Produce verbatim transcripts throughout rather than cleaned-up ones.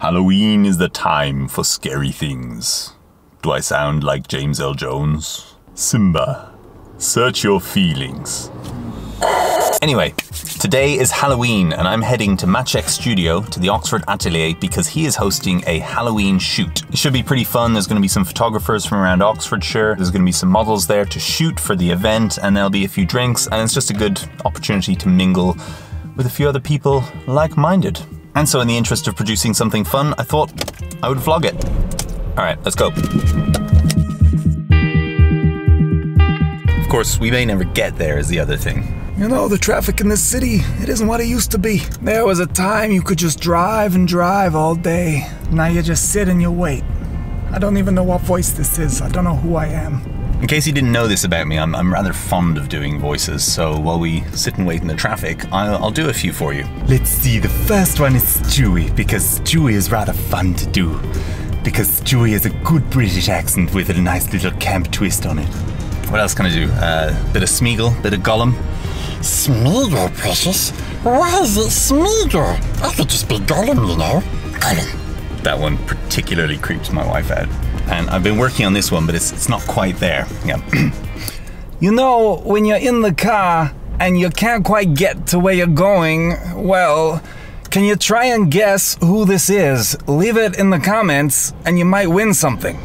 Halloween is the time for scary things. Do I sound like James L. Jones? Simba, search your feelings. Anyway, today is Halloween and I'm heading to Maciek's studio to the Oxford Atelier because he is hosting a Halloween shoot. It should be pretty fun. There's going to be some photographers from around Oxfordshire. There's going to be some models there to shoot for the event and there'll be a few drinks and it's just a good opportunity to mingle with a few other people like-minded. And so in the interest of producing something fun, I thought I would vlog it. All right, let's go. Of course, we may never get there is the other thing. You know, the traffic in this city, it isn't what it used to be. There was a time you could just drive and drive all day. Now you just sit and you wait. I don't even know what voice this is. I don't know who I am. In case you didn't know this about me, I'm, I'm rather fond of doing voices, so while we sit and wait in the traffic, I'll, I'll do a few for you. Let's see, the first one is Stewie, because Stewie is rather fun to do. Because Stewie has a good British accent with a nice little camp twist on it. What else can I do? Uh, bit of Smeagol, bit of Gollum. Smeagol, precious? Why is it Smeagol? I could just be Gollum, you know. Gollum. That one particularly creeps my wife out. And I've been working on this one, but it's, it's not quite there. Yeah. You know, when you're in the car and you can't quite get to where you're going, well, can you try and guess who this is? Leave it in the comments and you might win something.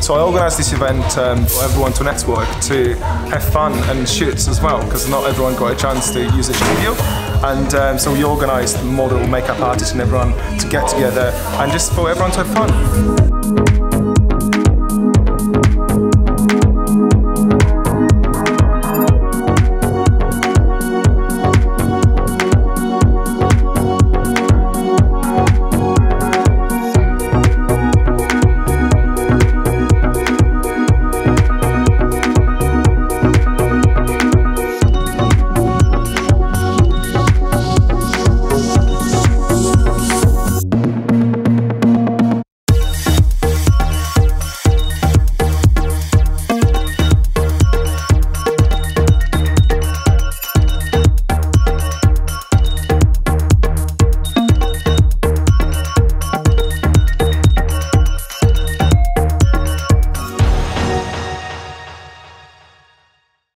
So I organised this event um, for everyone to network, to have fun and shoot as well, because not everyone got a chance to use a studio. And um, so we organised model, makeup artists and everyone to get together and just for everyone to have fun.